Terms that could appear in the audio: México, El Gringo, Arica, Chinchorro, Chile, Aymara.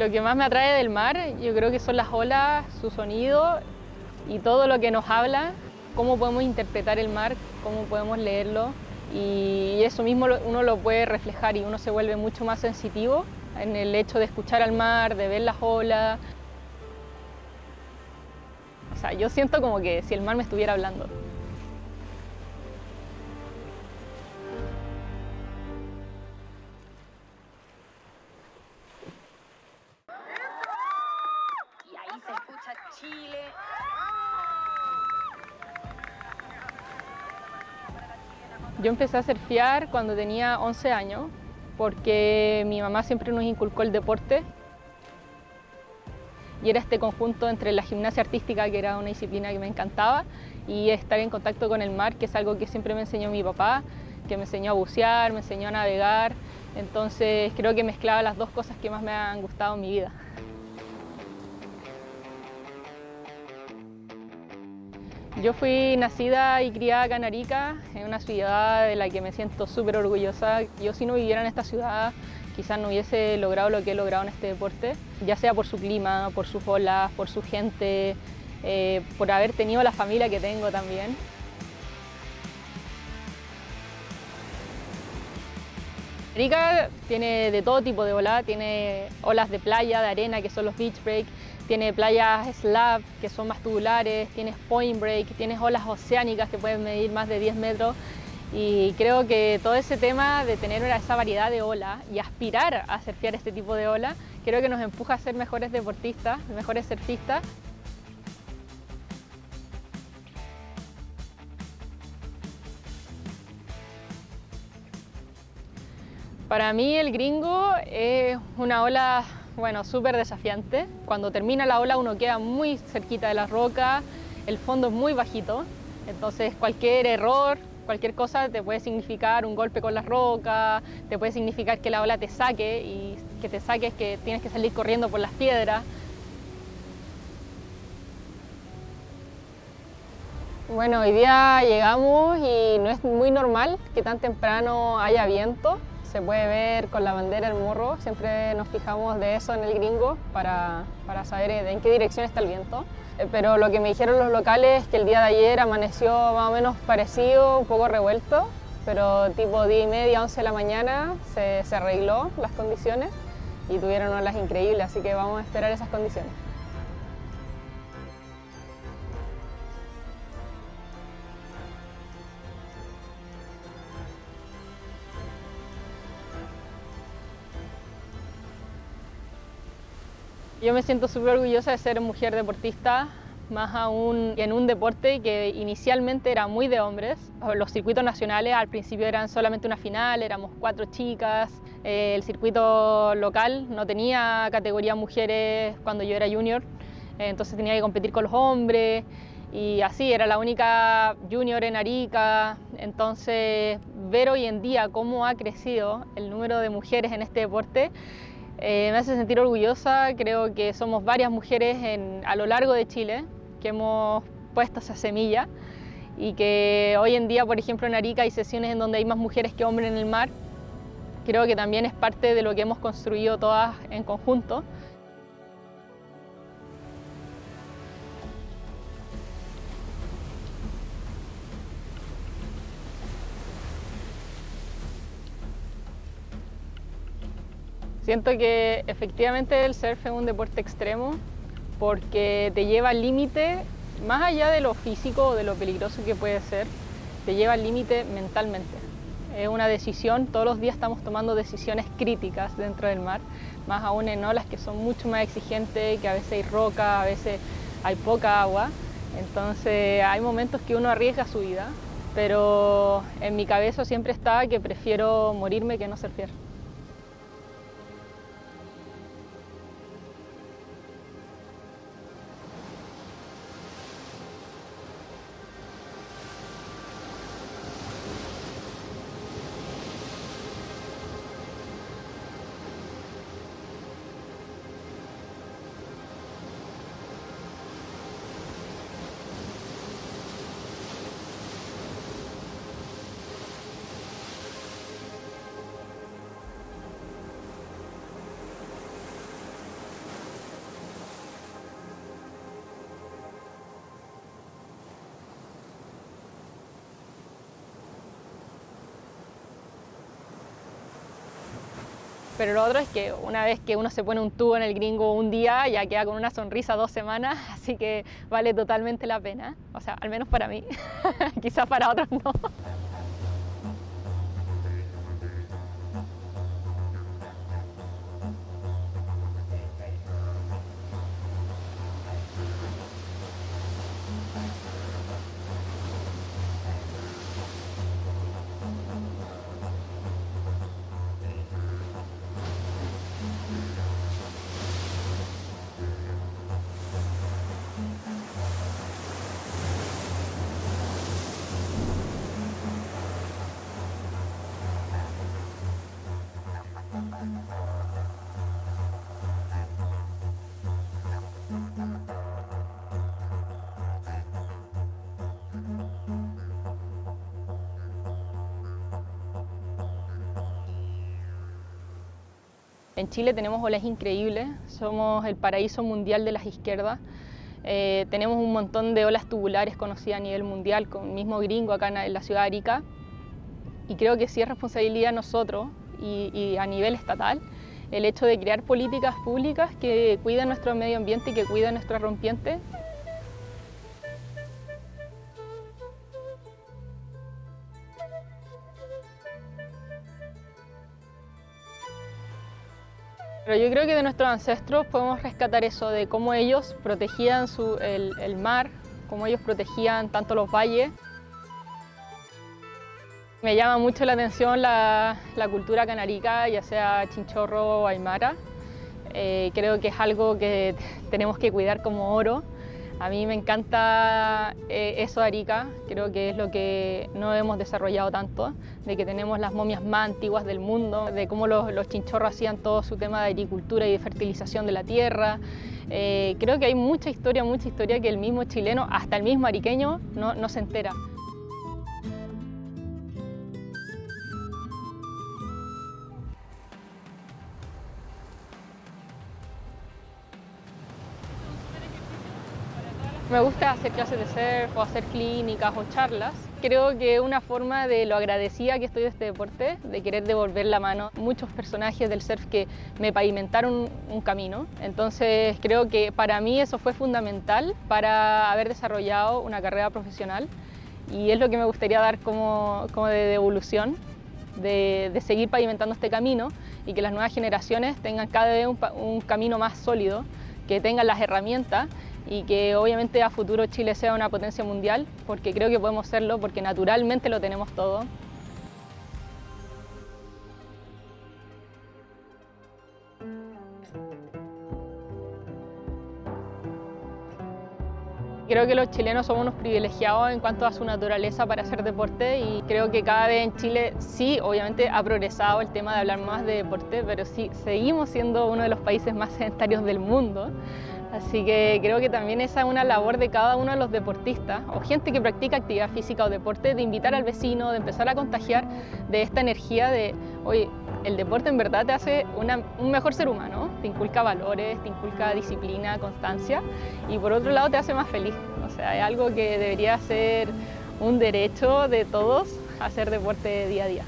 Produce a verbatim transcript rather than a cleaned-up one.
Lo que más me atrae del mar, yo creo que son las olas, su sonido y todo lo que nos habla, cómo podemos interpretar el mar, cómo podemos leerlo, y eso mismo uno lo puede reflejar y uno se vuelve mucho más sensitivo en el hecho de escuchar al mar, de ver las olas. O sea, yo siento como que si el mar me estuviera hablando. Y ahí se escucha Chile. Yo empecé a surfear cuando tenía once años, porque mi mamá siempre nos inculcó el deporte. Y era este conjunto entre la gimnasia artística, que era una disciplina que me encantaba, y estar en contacto con el mar, que es algo que siempre me enseñó mi papá, que me enseñó a bucear, me enseñó a navegar. Entonces creo que mezclaba las dos cosas que más me han gustado en mi vida. Yo fui nacida y criada acá en Arica, en una ciudad de la que me siento súper orgullosa. Yo, si no viviera en esta ciudad, quizás no hubiese logrado lo que he logrado en este deporte, ya sea por su clima, por sus olas, por su gente, eh, por haber tenido la familia que tengo también. Arica tiene de todo tipo de olas, tiene olas de playa, de arena, que son los beach break. Tiene playas slab, que son más tubulares, tienes point break, tienes olas oceánicas que pueden medir más de diez metros. Y creo que todo ese tema de tener esa variedad de olas y aspirar a surfear este tipo de olas, creo que nos empuja a ser mejores deportistas, mejores surfistas. Para mí el Gringo es una ola, bueno, súper desafiante. Cuando termina la ola uno queda muy cerquita de la roca, el fondo es muy bajito, entonces cualquier error, cualquier cosa te puede significar un golpe con la roca, te puede significar que la ola te saque, y que te saque es que tienes que salir corriendo por las piedras. Bueno, hoy día llegamos y no es muy normal que tan temprano haya viento. Se puede ver con la bandera el morro, siempre nos fijamos de eso en el Gringo para, para saber en qué dirección está el viento. Pero lo que me dijeron los locales es que el día de ayer amaneció más o menos parecido, un poco revuelto, pero tipo diez y media, once de la mañana se, se arregló las condiciones y tuvieron olas increíbles, así que vamos a esperar esas condiciones. Yo me siento súper orgullosa de ser mujer deportista, más aún en un deporte que inicialmente era muy de hombres. Los circuitos nacionales al principio eran solamente una final, éramos cuatro chicas. El circuito local no tenía categoría mujeres cuando yo era junior, entonces tenía que competir con los hombres. Y así, era la única junior en Arica. Entonces, ver hoy en día cómo ha crecido el número de mujeres en este deporte, Eh, me hace sentir orgullosa. Creo que somos varias mujeres en, a lo largo de Chile que hemos puesto esa semilla, y que hoy en día, por ejemplo, en Arica hay sesiones en donde hay más mujeres que hombres en el mar. Creo que también es parte de lo que hemos construido todas en conjunto. Siento que efectivamente el surf es un deporte extremo porque te lleva al límite, más allá de lo físico o de lo peligroso que puede ser, te lleva al límite mentalmente. Es una decisión, todos los días estamos tomando decisiones críticas dentro del mar, más aún en olas que son mucho más exigentes, que a veces hay roca, a veces hay poca agua. Entonces hay momentos que uno arriesga su vida, pero en mi cabeza siempre está que prefiero morirme que no surfear. Pero lo otro es que una vez que uno se pone un tubo en el Gringo un día, ya queda con una sonrisa dos semanas, así que vale totalmente la pena. O sea, al menos para mí, quizás para otros no. En Chile tenemos olas increíbles, somos el paraíso mundial de las izquierdas. Eh, tenemos un montón de olas tubulares conocidas a nivel mundial, con el mismo Gringo acá en la ciudad de Arica. Y creo que sí es responsabilidad de nosotros y, y a nivel estatal el hecho de crear políticas públicas que cuiden nuestro medio ambiente y que cuiden nuestros rompientes. Pero yo creo que de nuestros ancestros podemos rescatar eso, de cómo ellos protegían su, el, el mar, cómo ellos protegían tanto los valles. Me llama mucho la atención la, la cultura canarica, ya sea Chinchorro o Aymara. Eh, creo que es algo que tenemos que cuidar como oro. A mí me encanta eh, eso de Arica, creo que es lo que no hemos desarrollado tanto, de que tenemos las momias más antiguas del mundo, de cómo los, los chinchorros hacían todo su tema de agricultura y de fertilización de la tierra. Eh, creo que hay mucha historia, mucha historia que el mismo chileno, hasta el mismo ariqueño, no, no se entera. Me gusta hacer clases de surf o hacer clínicas o charlas. Creo que es una forma de lo agradecida que estoy de este deporte, de querer devolver la mano. Muchos personajes del surf que me pavimentaron un camino. Entonces creo que para mí eso fue fundamental para haber desarrollado una carrera profesional. Y es lo que me gustaría dar como, como de devolución, de, de seguir pavimentando este camino y que las nuevas generaciones tengan cada vez un, un camino más sólido, que tengan las herramientas y que obviamente a futuro Chile sea una potencia mundial, porque creo que podemos serlo, porque naturalmente lo tenemos todo. Creo que los chilenos somos unos privilegiados en cuanto a su naturaleza para hacer deporte, y creo que cada vez en Chile sí, obviamente ha progresado el tema de hablar más de deporte, pero sí, seguimos siendo uno de los países más sedentarios del mundo. Así que creo que también esa es una labor de cada uno de los deportistas o gente que practica actividad física o deporte, de invitar al vecino, de empezar a contagiar de esta energía de, oye, el deporte en verdad te hace una, un mejor ser humano. Te inculca valores, te inculca disciplina, constancia, y por otro lado te hace más feliz. O sea, es algo que debería ser un derecho de todos, hacer deporte día a día.